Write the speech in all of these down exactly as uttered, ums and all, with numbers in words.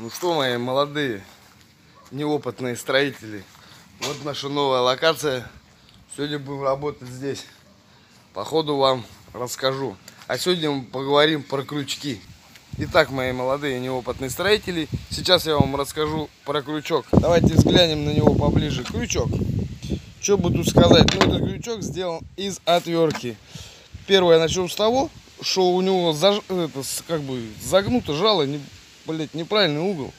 Ну что, мои молодые, неопытные строители, вот наша новая локация. Сегодня будем работать здесь. По ходу вам расскажу. А сегодня мы поговорим про крючки. Итак, мои молодые неопытные строители, сейчас я вам расскажу про крючок. Давайте взглянем на него поближе. Крючок. Что бы тут сказать? Ну, этот крючок сделан из отвертки. Первое, начнем с того, что у него заж... это, как бы загнуто жало, не... блять, неправильный угол.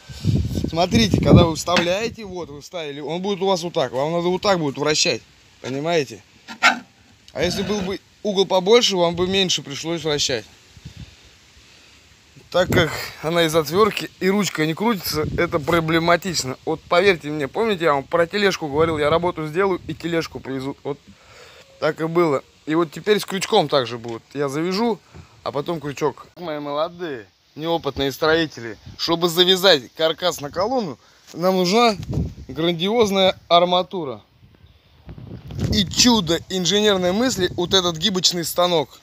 Смотрите, когда вы вставляете, вот вы вставили, он будет у вас вот так. Вам надо вот так будет вращать, понимаете? А если был бы угол побольше, вам бы меньше пришлось вращать. Так как она из отвертки и ручка не крутится, это проблематично. Вот поверьте мне, помните, я вам про тележку говорил, я работу сделаю и тележку привезу. Вот так и было. И вот теперь с крючком также будет. Я завяжу, а потом крючок. Мои молодые, неопытные строители, чтобы завязать каркас на колонну, нам нужна грандиозная арматура. И чудо инженерной мысли, вот этот гибочный станок,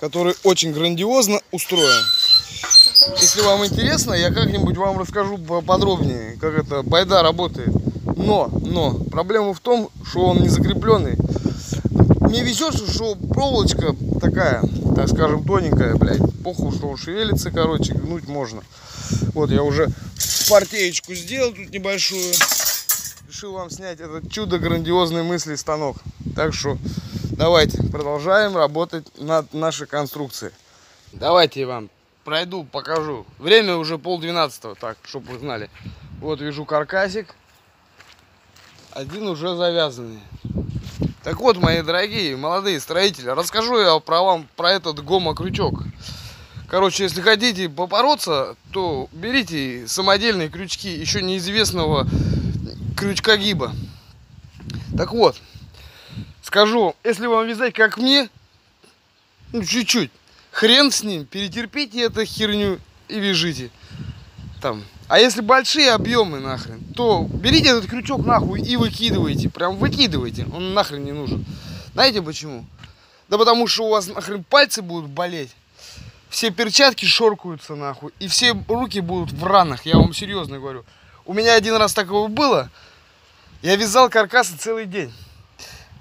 который очень грандиозно устроен. Если вам интересно, я как-нибудь вам расскажу подробнее, как эта байда работает. Но, но, проблема в том, что он не закрепленный. Мне везет, что проволочка такая, так скажем, тоненькая, блядь. Похуй, что он шевелится, короче, гнуть можно. Вот, я уже партеечку сделал тут небольшую. Решил вам снять этот чудо грандиозной мысли станок. Так что, давайте, продолжаем работать над нашей конструкцией. Давайте я вам пройду, покажу. Время уже полдвенадцатого, так, чтобы вы знали. Вот вижу каркасик. Один уже завязанный. Так вот, мои дорогие, молодые строители, расскажу я про вам про этот гомокрючок. Короче, если хотите попороться, то берите самодельные крючки еще неизвестного крючка гиба. Так вот, скажу, если вам вязать как мне, ну чуть-чуть, хрен с ним, перетерпите эту херню и вяжите там. А если большие объемы нахрен, то берите этот крючок нахуй и выкидывайте, прям выкидывайте, он нахрен не нужен. Знаете почему? Да потому что у вас нахрен пальцы будут болеть, все перчатки шоркаются нахуй, и все руки будут в ранах, я вам серьезно говорю. У меня один раз такого было, я вязал каркасы целый день.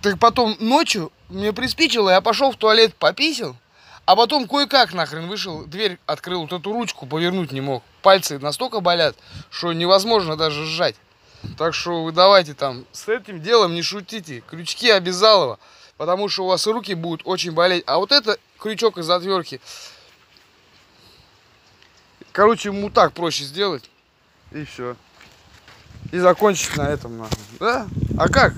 Так потом ночью мне приспичило, я пошел в туалет пописил, а потом кое-как нахрен вышел, дверь открыл, вот эту ручку повернуть не мог. Пальцы настолько болят, что невозможно даже сжать. Так что вы давайте там с этим делом не шутите. Крючки обязалово, потому что у вас руки будут очень болеть. А вот это крючок из отвертки. Короче, ему так проще сделать. И все. И закончить на этом нахрен. Да? А как?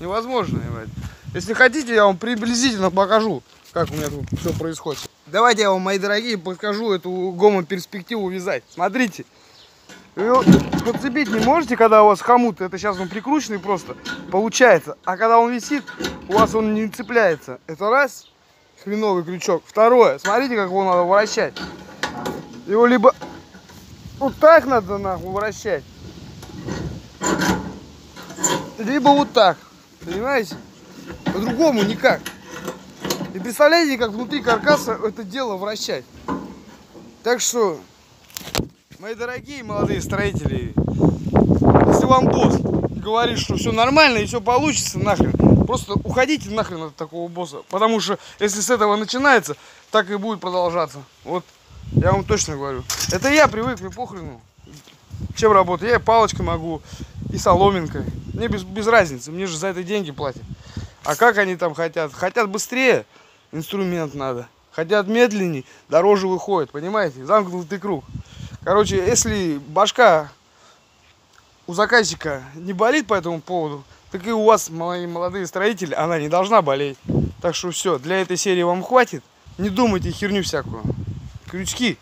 Невозможно, ебать. Если хотите, я вам приблизительно покажу, как у меня тут все происходит. Давайте я вам, мои дорогие, покажу эту гомоперспективу вязать. Смотрите. Вы подцепить не можете, когда у вас хомут. Это сейчас он прикрученный просто. Получается. А когда он висит, у вас он не цепляется. Это раз. Хреновый крючок. Второе. Смотрите, как его надо вращать. Его либо вот так надо нахуй вращать. Либо вот так. Понимаете? По-другому никак. И представляете, как внутри каркаса это дело вращать. Так что, мои дорогие молодые строители, если вам босс говорит, что все нормально и все получится, нахрен, просто уходите нахрен от такого босса. Потому что, если с этого начинается, так и будет продолжаться. Вот, я вам точно говорю. Это я привык, мне похрену. Чем работаю? Я и палочкой могу, и соломинкой. Мне без, без разницы, мне же за это деньги платят. А как они там хотят? Хотят быстрее, инструмент надо. Хотят медленнее, дороже выходит, понимаете? Замкнутый круг. Короче, если башка у заказчика не болит по этому поводу, так и у вас, мои молодые строители, она не должна болеть. Так что все, для этой серии вам хватит. Не думайте херню всякую. Крючки